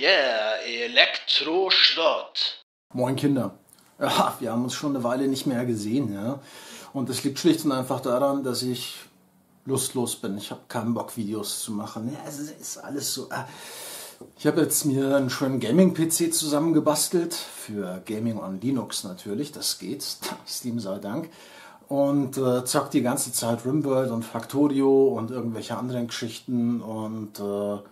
yeah, Elektro-Schrott. Moin Kinder. Ja, wir haben uns schon eine Weile nicht mehr gesehen, ja. Und das liegt schlicht und einfach daran, dass ich lustlos bin. Ich habe keinen Bock, Videos zu machen. Ja, es ist alles so... Ich habe jetzt mir einen schönen Gaming-PC zusammengebastelt. Für Gaming on Linux natürlich, das geht. Steam sei Dank. Und zockt die ganze Zeit RimWorld und Factorio und irgendwelche anderen Geschichten. Und da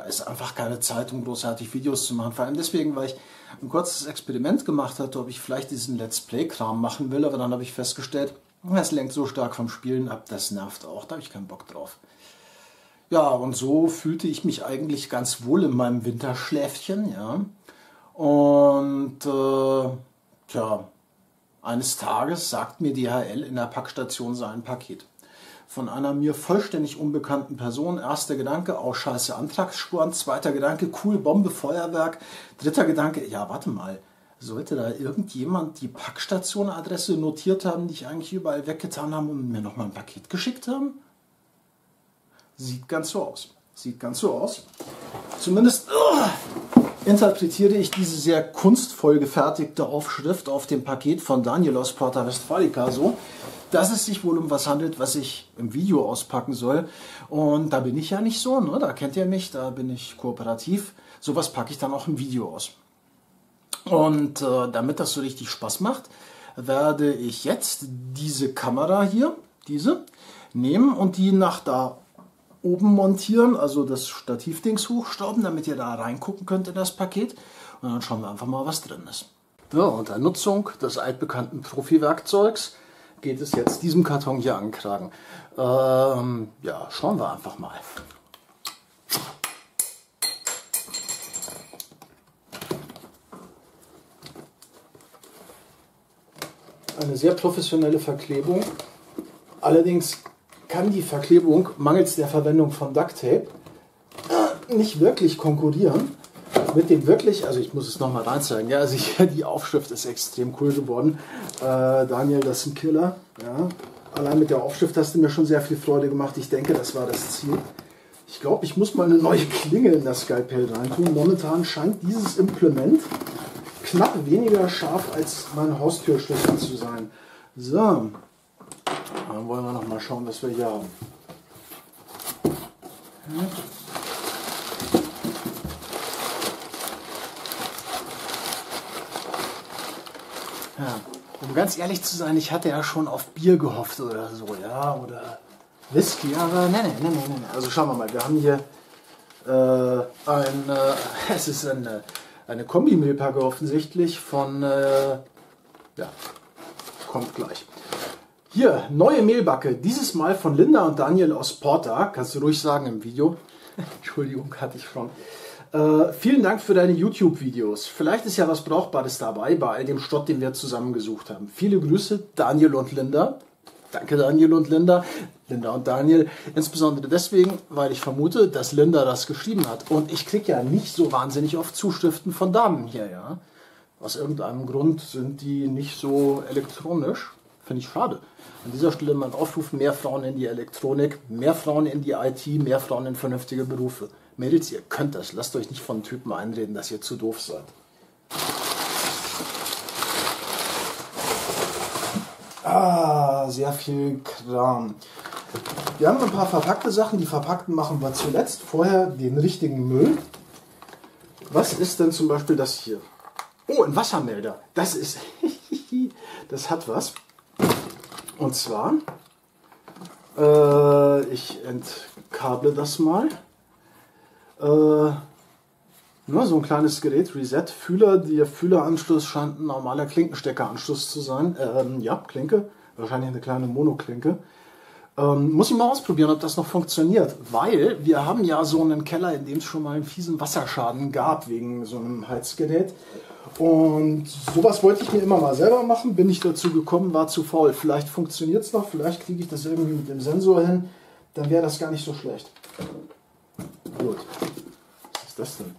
ist einfach keine Zeit, um großartig Videos zu machen. Vor allem deswegen, weil ich ein kurzes Experiment gemacht hatte, ob ich vielleicht diesen Let's Play-Kram machen will. Aber dann habe ich festgestellt, das lenkt so stark vom Spielen ab, das nervt auch. Da habe ich keinen Bock drauf. Ja, und so fühlte ich mich eigentlich ganz wohl in meinem Winterschläfchen, ja. Und, tja, eines Tages sagt mir DHL in der Packstation sein Paket. Von einer mir vollständig unbekannten Person, erster Gedanke, oh scheiße, Antragsspuren, zweiter Gedanke, cool, Bombe, Feuerwerk, dritter Gedanke, ja, warte mal, sollte da irgendjemand die Packstation-Adresse notiert haben, die ich eigentlich überall weggetan habe und mir nochmal ein Paket geschickt haben? Sieht ganz so aus. Sieht ganz so aus. Zumindest interpretiere ich diese sehr kunstvoll gefertigte Aufschrift auf dem Paket von Daniel aus Porta Westfalica so, dass es sich wohl um was handelt, was ich im Video auspacken soll. Und da bin ich ja nicht so, ne? Da kennt ihr mich, da bin ich kooperativ. Sowas packe ich dann auch im Video aus. Und damit das so richtig Spaß macht, werde ich jetzt diese Kamera hier, diese, nehmen und die nach da oben montieren, also das Stativdings hochstauben, damit ihr da reingucken könnt in das Paket. Und dann schauen wir einfach mal, was drin ist. Ja, unter Nutzung des altbekannten Profi-Werkzeugs geht es jetzt diesem Karton hier an den Kragen. Ja, schauen wir einfach mal. Eine sehr professionelle Verklebung. Allerdings kann die Verklebung mangels der Verwendung von Duct Tape nicht wirklich konkurrieren mit dem wirklich, also ich muss es nochmal reinzeigen, ja, also die Aufschrift ist extrem cool geworden. Daniel, das ist ein Killer. Ja. Allein mit der Aufschrift hast du mir schon sehr viel Freude gemacht. Ich denke, das war das Ziel. Ich glaube, ich muss mal eine neue Klinge in das Skalpell reintun. Momentan scheint dieses Implement knapp weniger scharf als mein Haustürschlüssel zu sein. So. Dann wollen wir noch mal schauen, was wir hier haben. Ja. Um ganz ehrlich zu sein, ich hatte ja schon auf Bier gehofft oder so, ja, oder Whisky, aber nein. Also schauen wir mal, wir haben hier eine Kombi-Mehlpacke offensichtlich von, ja, kommt gleich. Hier, neue Mehlbacke, dieses Mal von Linda und Daniel aus Porta, kannst du ruhig sagen im Video. Entschuldigung, hatte ich schon. Vielen Dank für deine YouTube-Videos. Vielleicht ist ja was Brauchbares dabei, bei all dem Schrott, den wir zusammengesucht haben. Viele Grüße, Daniel und Linda. Danke, Daniel und Linda. Linda und Daniel, insbesondere deswegen, weil ich vermute, dass Linda das geschrieben hat. Und ich kriege ja nicht so wahnsinnig oft Zuschriften von Damen hier, ja. Aus irgendeinem Grund sind die nicht so elektronisch. Finde ich schade. An dieser Stelle mein Aufruf, mehr Frauen in die Elektronik, mehr Frauen in die IT, mehr Frauen in vernünftige Berufe. Mädels, ihr könnt das. Lasst euch nicht von Typen einreden, dass ihr zu doof seid. Ah, sehr viel Kram. Wir haben ein paar verpackte Sachen. Die verpackten machen wir zuletzt. Vorher den richtigen Müll. Was ist denn zum Beispiel das hier? Oh, ein Wassermelder. Das ist... Das hat was. Und zwar, ich entkable das mal. Nur so ein kleines Gerät, Reset, Fühler. Der Fühleranschluss scheint ein normaler Klinkensteckeranschluss zu sein. Ja, Klinke, wahrscheinlich eine kleine Monoklinke. Muss ich mal ausprobieren, ob das noch funktioniert. Weil wir haben ja so einen Keller, in dem es schon mal einen fiesen Wasserschaden gab, wegen so einem Heizgerät. Und sowas wollte ich mir immer mal selber machen, bin ich dazu gekommen, war zu faul. Vielleicht funktioniert es noch, vielleicht kriege ich das irgendwie mit dem Sensor hin, dann wäre das gar nicht so schlecht. Gut, was ist das denn?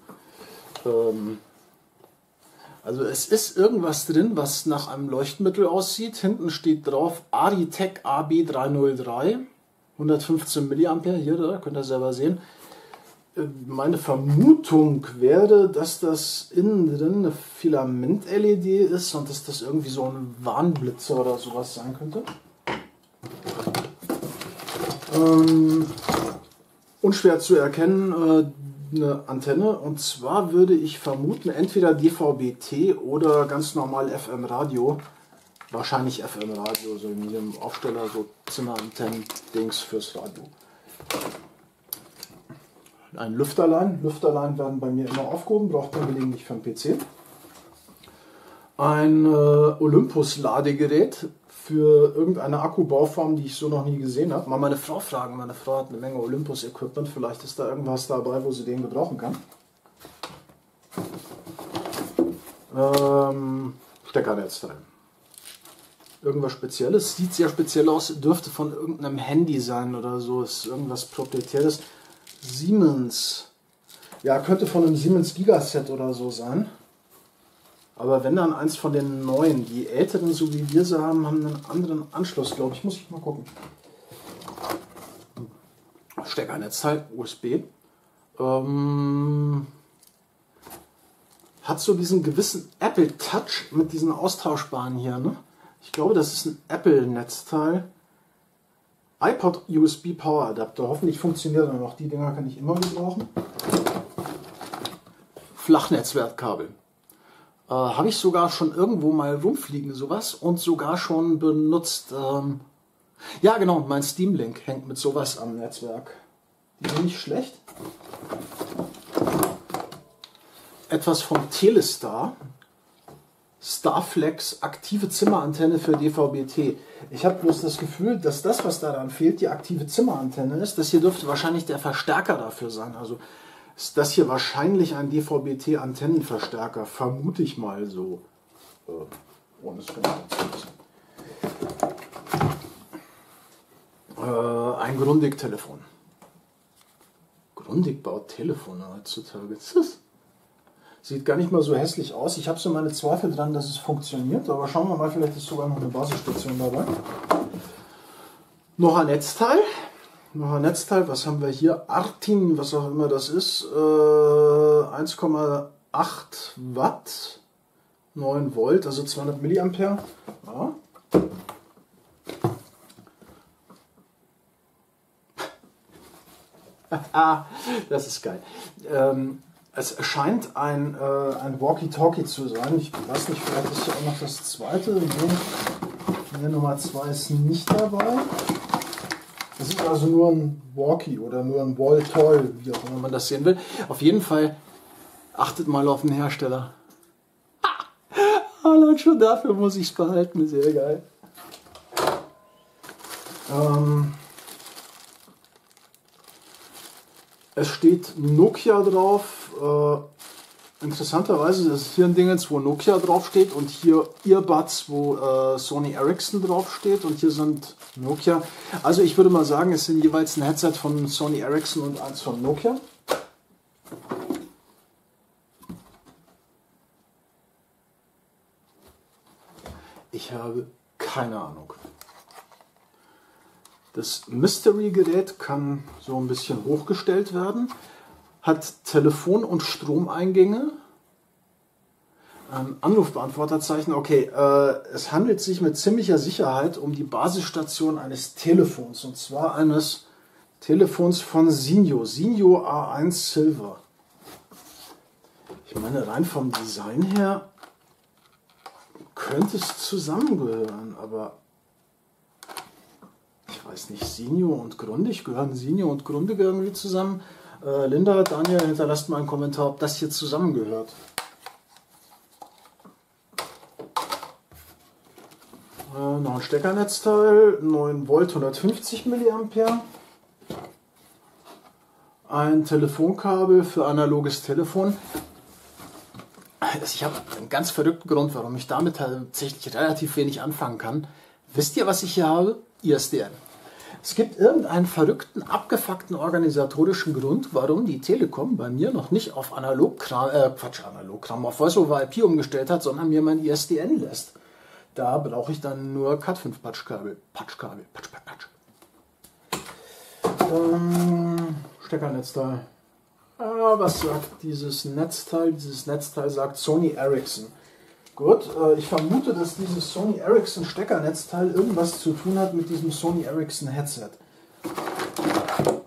Also es ist irgendwas drin, was nach einem Leuchtmittel aussieht. Hinten steht drauf Aditec AB303, 115 mA, hier, da könnt ihr selber sehen. Meine Vermutung wäre, dass das innen drin eine Filament-LED ist und dass das irgendwie so ein Warnblitzer oder sowas sein könnte. Unschwer zu erkennen, eine Antenne, und zwar würde ich vermuten, entweder DVB-T oder ganz normal FM-Radio. Wahrscheinlich FM-Radio, so in diesem Aufsteller, so Zimmerantennen-Dings fürs Radio. Ein Lüfterlein. Lüfterlein werden bei mir immer aufgehoben, braucht man gelegentlich für den PC. Ein Olympus-Ladegerät für irgendeine Akkubauform, die ich so noch nie gesehen habe. Mal meine Frau fragen. Meine Frau hat eine Menge Olympus-Equipment. Vielleicht ist da irgendwas dabei, wo sie den gebrauchen kann. Steckernetzteil. Irgendwas Spezielles. Sieht sehr speziell aus. Dürfte von irgendeinem Handy sein oder so. Ist irgendwas Proprietäres. Siemens. Ja, könnte von einem Siemens Gigaset oder so sein. Aber wenn dann eins von den neuen. Die älteren, so wie wir sie haben, haben einen anderen Anschluss, glaube ich. Muss ich mal gucken. Steckernetzteil, USB. Hat so diesen gewissen Apple Touch mit diesen austauschbaren hier, ne? Ich glaube, das ist ein Apple-Netzteil. iPod USB Power Adapter. Hoffentlich funktioniert er noch. Die Dinger kann ich immer gebrauchen. Flachnetzwerkkabel. Habe ich sogar schon irgendwo mal rumfliegen, sowas. Und sogar schon benutzt. Ja, genau. Mein Steam Link hängt mit sowas am Netzwerk. Die sind nicht schlecht. Etwas vom Telestar. Starflex, aktive Zimmerantenne für DVB-T. Ich habe bloß das Gefühl, dass das, was daran fehlt, die aktive Zimmerantenne ist. Das hier dürfte wahrscheinlich der Verstärker dafür sein. Also ist das hier wahrscheinlich ein DVB-T-Antennenverstärker, vermute ich mal so. Ohne es genau zu wissen. Ein Grundig-Telefon. Grundig baut Telefone heutzutage. Sieht gar nicht mal so hässlich aus. Ich habe so meine Zweifel dran, dass es funktioniert. Aber schauen wir mal, vielleicht ist sogar noch eine Basisstation dabei. Noch ein Netzteil. Noch ein Netzteil. Was haben wir hier? Artin, was auch immer das ist. 1,8 Watt. 9 Volt, also 200 Milliampere. Ja. Das ist geil. Es scheint ein Walkie-Talkie zu sein. Ich weiß nicht, vielleicht ist ja auch noch das zweite. Nee, Nummer 2 ist nicht dabei. Das ist also nur ein Walkie oder nur ein Wall-Toll, wie auch immer man das sehen will. Auf jeden Fall achtet mal auf den Hersteller. Allein schon dafür muss ich es behalten. Sehr geil. Es steht Nokia drauf. Interessanterweise ist hier ein Dingens, wo Nokia drauf steht, und hier Earbuds, wo Sony Ericsson drauf steht, und hier sind Nokia. Also ich würde mal sagen, es sind jeweils ein Headset von Sony Ericsson und eins von Nokia. Ich habe keine Ahnung. Das Mystery-Gerät kann so ein bisschen hochgestellt werden, hat Telefon- und Stromeingänge, Anrufbeantworterzeichen. Okay, es handelt sich mit ziemlicher Sicherheit um die Basisstation eines Telefons, und zwar eines Telefons von Sinio, Sinio A1 Silver. Ich meine, rein vom Design her könnte es zusammengehören, aber... Ich weiß nicht, Sinio und Grundig, gehören Sinio und Grundig irgendwie zusammen? Linda, Daniel, hinterlasst mal einen Kommentar, ob das hier zusammengehört. Noch ein Steckernetzteil, 9 Volt, 150 mA. Ein Telefonkabel für analoges Telefon. Ich habe einen ganz verrückten Grund, warum ich damit tatsächlich relativ wenig anfangen kann. Wisst ihr, was ich hier habe? ISDN. Es gibt irgendeinen verrückten, abgefuckten organisatorischen Grund, warum die Telekom bei mir noch nicht auf auf VoiceOver-IP umgestellt hat, sondern mir mein ISDN lässt. Da brauche ich dann nur Cat5-Patschkabel. Steckernetz da. Was sagt dieses Netzteil? Dieses Netzteil sagt Sony Ericsson. Gut, ich vermute, dass dieses Sony Ericsson Steckernetzteil irgendwas zu tun hat mit diesem Sony Ericsson Headset.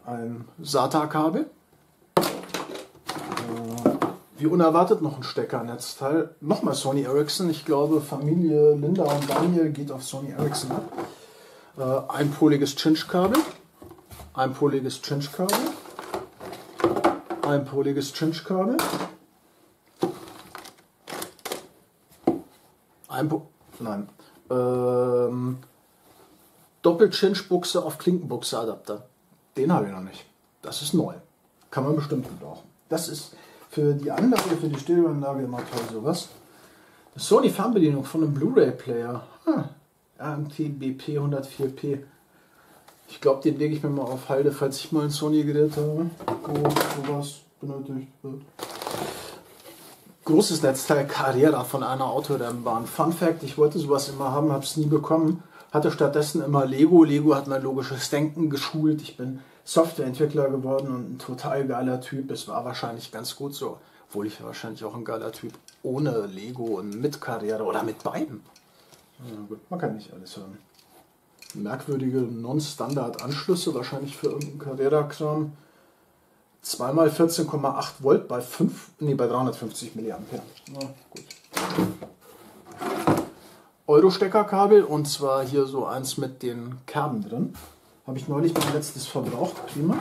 Ein SATA-Kabel. Wie unerwartet noch ein Steckernetzteil. Nochmal Sony Ericsson. Ich glaube, Familie Linda und Daniel geht auf Sony Ericsson ab. Einpoliges Cinch-Kabel. Einpoliges Cinch-Kabel. Einpoliges Cinch-Kabel. Nein. Doppel-Cinch-Buchse auf Klinkenbuchse-Adapter. Den habe ich noch nicht. Das ist neu. Kann man bestimmt gebrauchen. Das ist für die Anlage, für die Stereoanlage immer toll sowas. Sony-Fernbedienung von einem Blu-ray-Player. RMT-BP-104P. Ich glaube, den lege ich mir mal auf Halde, falls ich mal ein Sony-Gerät habe, wo sowas benötigt wird. Großes Netzteil Carriera von einer Autorennbahn. Fun Fact, ich wollte sowas immer haben, habe es nie bekommen. Hatte stattdessen immer Lego. Lego hat mein logisches Denken geschult. Ich bin Softwareentwickler geworden und ein total geiler Typ. Es war wahrscheinlich ganz gut so. Obwohl ich wahrscheinlich auch ein geiler Typ ohne Lego und mit Carriera oder mit beiden. Ja, gut, man kann nicht alles haben. Merkwürdige Non-Standard-Anschlüsse, wahrscheinlich für irgendeinen Carriera-Kram. 2 x 14,8 Volt bei 350 mA. Na gut. Euro-Steckerkabel, und zwar hier so eins mit den Kerben drin. Habe ich neulich mein letztes verbraucht. Prima.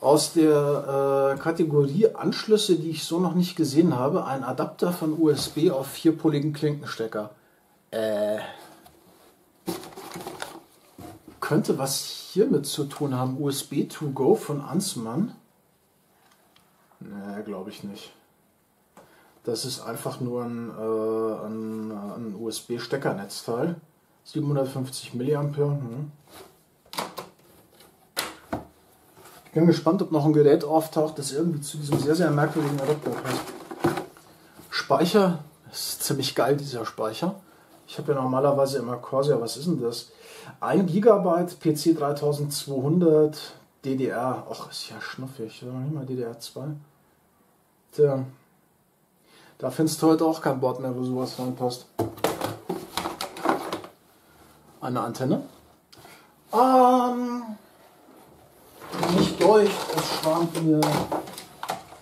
Aus der Kategorie Anschlüsse, die ich so noch nicht gesehen habe, ein Adapter von USB auf 4-poligen Klinkenstecker. Könnte was hiermit zu tun haben. USB to go von Ansmann? Nee, glaube ich nicht. Das ist einfach nur ein USB-Steckernetzteil. 750 mA. Ich bin gespannt, ob noch ein Gerät auftaucht, das irgendwie zu diesem sehr, sehr merkwürdigen Adapter passt. Speicher. Das ist ziemlich geil, dieser Speicher. Ich habe ja normalerweise immer Corsair. Was ist denn das? 1 GB PC 3200 DDR. Ach, ist ja schnuffig. Oder nicht mal DDR2. Tja. Da findest du heute auch kein Board mehr, wo sowas reinpasst. Eine Antenne. Nicht durch. Es schwammt mir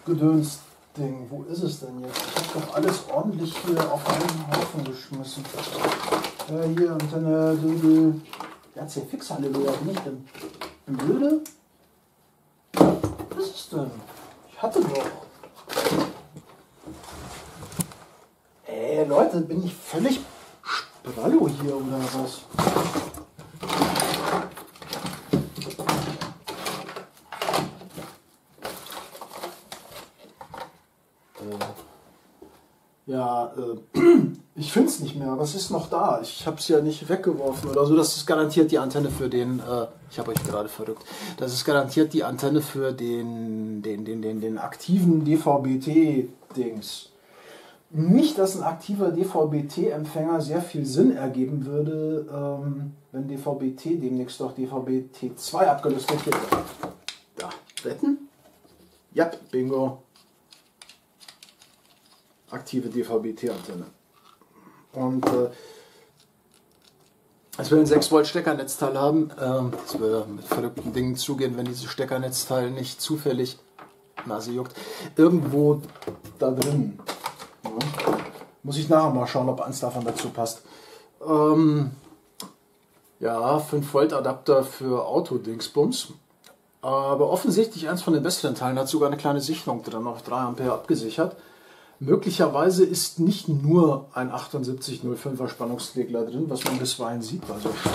Gedöns. Ding. Wo ist es denn jetzt? Ich habe doch alles ordentlich hier auf einen Haufen geschmissen. Ja, hier, Antenne, Döbel. Erzähl fix, Halleluja, bin ich denn? Bin blöde? Was ist es denn? Ich hatte doch. Ey, Leute, bin ich völlig Sprallo hier oder was? Ja, ich finde es nicht mehr. Was ist noch da? Ich habe es ja nicht weggeworfen oder so. Das ist garantiert die Antenne für den... ich habe euch gerade verrückt. Das ist garantiert die Antenne für den aktiven DVB-T-Dings. Nicht, dass ein aktiver DVB-T-Empfänger sehr viel Sinn ergeben würde, wenn DVB-T demnächst doch DVB-T2 abgelöst wird. Da, retten? Ja, bingo. Aktive DVB-T-Antenne. Und es will ein 6 Volt Steckernetzteil haben. Es würde mit verrückten Dingen zugehen, wenn dieses Steckernetzteil nicht zufällig, Nase juckt, irgendwo da drin. Ja. Muss ich nachher mal schauen, ob eins davon dazu passt. Ja, 5 Volt Adapter für Autodingsbums. Aber offensichtlich eins von den besseren Teilen hat sogar eine kleine Sicherung dran, auf 3 Ampere abgesichert. Möglicherweise ist nicht nur ein 7805er Spannungsregler drin, was man bisweilen sieht bei solchen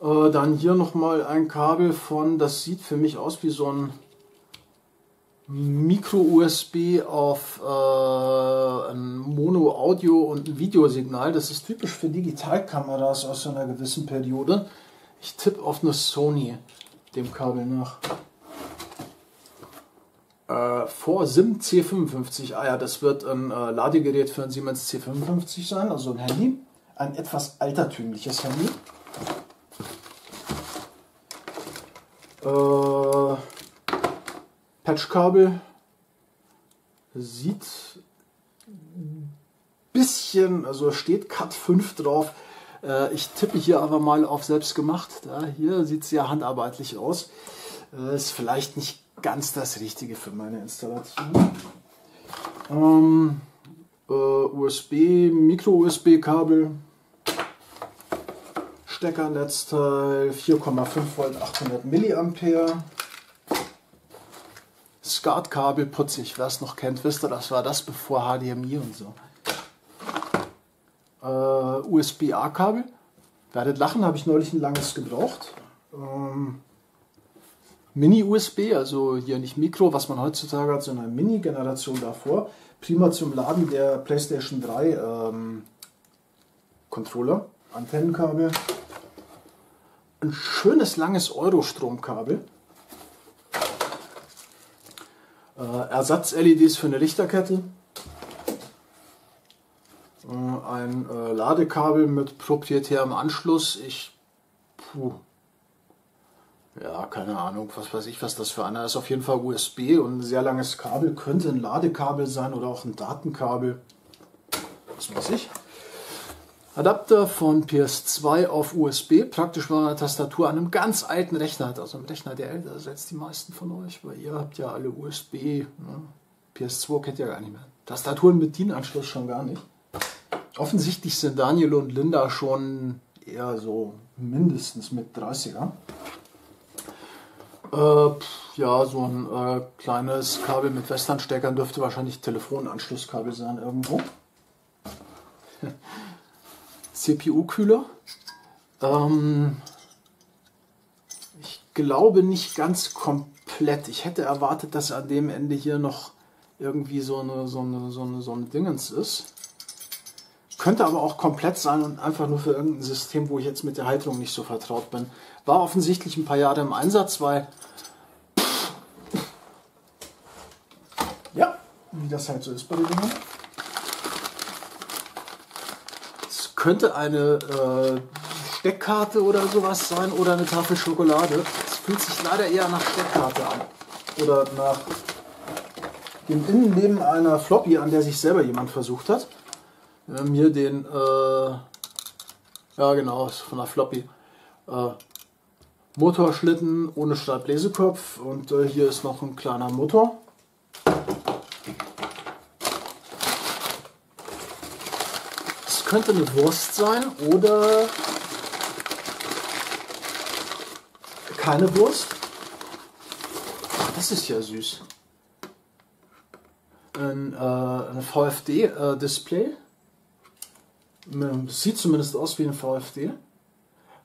Stand. Dann hier nochmal ein Kabel von, das sieht für mich aus wie so ein Micro-USB auf ein Mono-Audio- und ein Videosignal. Das ist typisch für Digitalkameras aus einer gewissen Periode. Ich tippe auf eine Sony dem Kabel nach. Vor SIM C55. Ah ja, das wird ein Ladegerät für ein Siemens C55 sein, also ein Handy. Ein etwas altertümliches Handy. Patchkabel sieht ein bisschen, also steht Cat 5 drauf. Ich tippe hier aber mal auf selbstgemacht. Ja, hier sieht es ja handarbeitlich aus. Ist vielleicht nicht ganz das Richtige für meine Installation. USB, Micro-USB-Kabel, Steckernetzteil, 4,5 Volt, 800 mA. SCART-Kabel, putzig, wer es noch kennt, wisst ihr, das war das bevor HDMI und so. USB-A-Kabel, werdet lachen, habe ich neulich ein langes gebraucht. Mini-USB, also hier nicht Mikro, was man heutzutage hat, sondern Mini-Generation davor. Prima zum Laden der PlayStation 3 Controller, Antennenkabel. Ein schönes langes Euro-Stromkabel. Ersatz-LEDs für eine Lichterkette. Ein Ladekabel mit proprietärem Anschluss. Ja, keine Ahnung, was weiß ich, was das für einer ist. Auf jeden Fall USB und ein sehr langes Kabel. Könnte ein Ladekabel sein oder auch ein Datenkabel. Was weiß ich. Adapter von PS2 auf USB. Praktisch, wenn man eine Tastatur an einem ganz alten Rechner hat. Also ein Rechner, der älter ist als die meisten von euch. Weil ihr habt ja alle USB. Ne? PS2 kennt ihr gar nicht mehr. Tastaturen mit DIN-Anschluss schon gar nicht. Offensichtlich sind Daniel und Linda schon eher so mindestens mit 30er. Ja, so ein kleines Kabel mit Westernsteckern dürfte wahrscheinlich Telefonanschlusskabel sein irgendwo. CPU-Kühler. Ich glaube nicht ganz komplett. Ich hätte erwartet, dass an dem Ende hier noch irgendwie so ein Dingens ist. Könnte aber auch komplett sein und einfach nur für irgendein System, wo ich jetzt mit der Halterung nicht so vertraut bin. War offensichtlich ein paar Jahre im Einsatz, weil ja, wie das halt so ist bei den Dingen. Es könnte eine Steckkarte oder sowas sein oder eine Tafel Schokolade. Es fühlt sich leider eher nach Steckkarte an oder nach dem Innenleben einer Floppy, an der sich selber jemand versucht hat. Wir haben hier den, ja genau, ist von der Floppy, Motorschlitten ohne Stahlbläsekopf und hier ist noch ein kleiner Motor. Es könnte eine Wurst sein oder keine Wurst. Ach, das ist ja süß. Ein VFD-Display. Sieht zumindest aus wie ein VFD.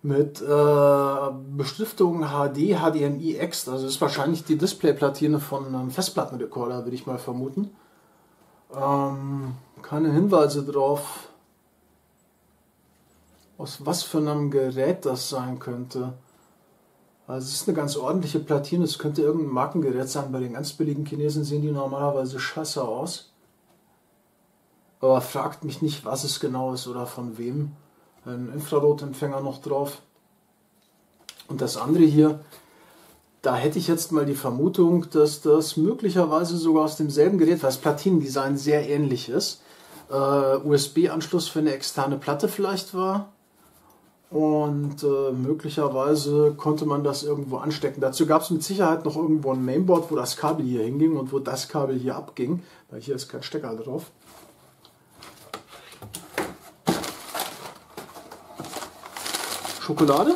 Mit Beschriftung HD, HDMI Ext. Also ist wahrscheinlich die Displayplatine von einem Festplattenrekorder, würde ich mal vermuten. Keine Hinweise drauf, aus was für einem Gerät das sein könnte. Also es ist eine ganz ordentliche Platine. Es könnte irgendein Markengerät sein. Bei den ganz billigen Chinesen sehen die normalerweise scheiße aus. Aber fragt mich nicht, was es genau ist oder von wem. Ein Infrarotempfänger noch drauf. Und das andere hier, da hätte ich jetzt mal die Vermutung, dass das möglicherweise sogar aus demselben Gerät, weil das Platinendesign sehr ähnlich ist, USB-Anschluss für eine externe Platte vielleicht war. Und möglicherweise konnte man das irgendwo anstecken. Dazu gab es mit Sicherheit noch irgendwo ein Mainboard, wo das Kabel hier hinging und wo das Kabel hier abging, weil hier ist kein Stecker drauf. Schokolade?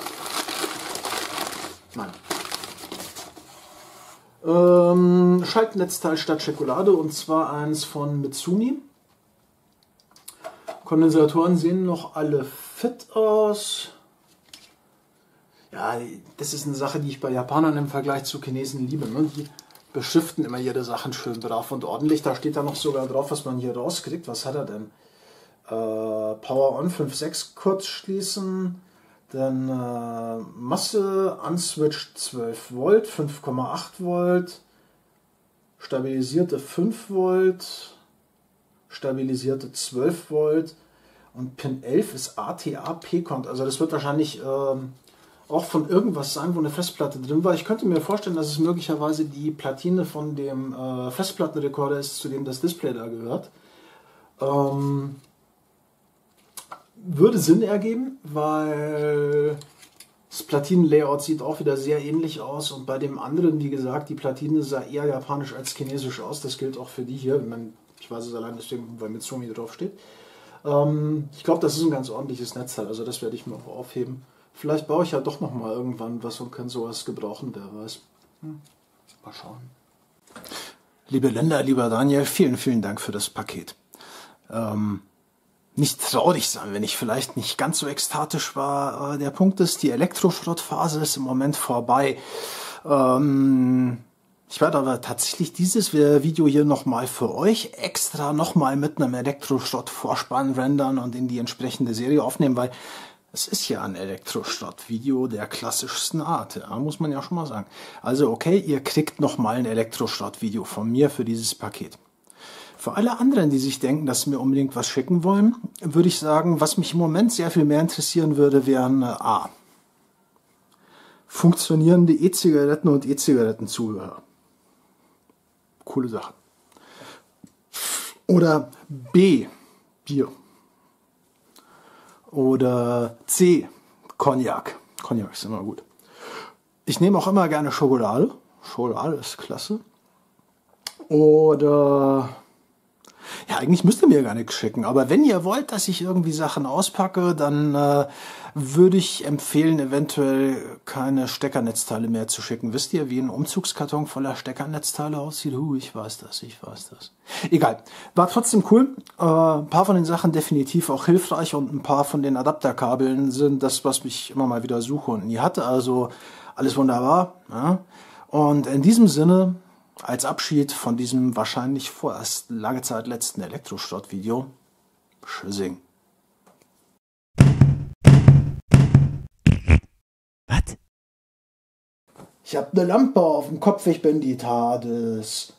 Nein. Schaltnetzteil statt Schokolade und zwar eins von Mitsumi. Kondensatoren sehen noch alle fit aus. Ja, das ist eine Sache, die ich bei Japanern im Vergleich zu Chinesen liebe. Ne? Die beschriften immer ihre Sachen schön brav und ordentlich. Da steht dann noch sogar drauf, was man hier rauskriegt. Was hat er denn? Power on 5.6 kurz schließen. Dann Masse, unswitched 12 Volt, 5,8 Volt, stabilisierte 5 Volt, stabilisierte 12 Volt und Pin 11 ist ATA-P-Cont. Also das wird wahrscheinlich auch von irgendwas sein, wo eine Festplatte drin war. Ich könnte mir vorstellen, dass es möglicherweise die Platine von dem Festplattenrekorder ist, zu dem das Display da gehört. Würde Sinn ergeben, weil das Platinen-Layout sieht auch wieder sehr ähnlich aus und bei dem anderen, wie gesagt, die Platine sah eher japanisch als chinesisch aus. Das gilt auch für die hier. Ich weiß es allein deswegen, weil Mitsumi draufsteht. Ich glaube, das ist ein ganz ordentliches Netzteil, also das werde ich mir auch aufheben. Vielleicht baue ich ja doch nochmal irgendwann was und kann sowas gebrauchen, wer weiß. Mal schauen. Liebe Linda, lieber Daniel, vielen, vielen Dank für das Paket. Nicht traurig sein, wenn ich vielleicht nicht ganz so ekstatisch war. Der Punkt ist, die Elektroschrottphase ist im Moment vorbei. Ich werde aber tatsächlich dieses Video hier nochmal für euch extra nochmal mit einem Elektroschrott-Vorspann rendern und in die entsprechende Serie aufnehmen, weil es ist ja ein Elektroschrott-Video der klassischsten Art, ja, muss man ja schon mal sagen. Also okay, ihr kriegt nochmal ein Elektroschrott-Video von mir für dieses Paket. Für alle anderen, die sich denken, dass sie mir unbedingt was schicken wollen, würde ich sagen, was mich im Moment sehr viel mehr interessieren würde, wären A. Funktionierende E-Zigaretten und E-Zigarettenzubehör. Coole Sache. Oder B. Bier. Oder C. Cognac. Cognac ist immer gut. Ich nehme auch immer gerne Schokolade. Schokolade ist klasse. Oder... Ja, eigentlich müsst ihr mir gar nichts schicken, aber wenn ihr wollt, dass ich irgendwie Sachen auspacke, dann würde ich empfehlen, eventuell keine Steckernetzteile mehr zu schicken. Wisst ihr, wie ein Umzugskarton voller Steckernetzteile aussieht? Ich weiß das, ich weiß das. Egal, war trotzdem cool. Ein paar von den Sachen definitiv auch hilfreich und ein paar von den Adapterkabeln sind das, was ich immer mal wieder suche und nie hatte. Also alles wunderbar. Ja? Und in diesem Sinne... Als Abschied von diesem wahrscheinlich vorerst lange Zeit letzten Elektroschrott-Video. Tschüssing. Was? Ich hab ne Lampe auf dem Kopf, ich bin die TARDIS.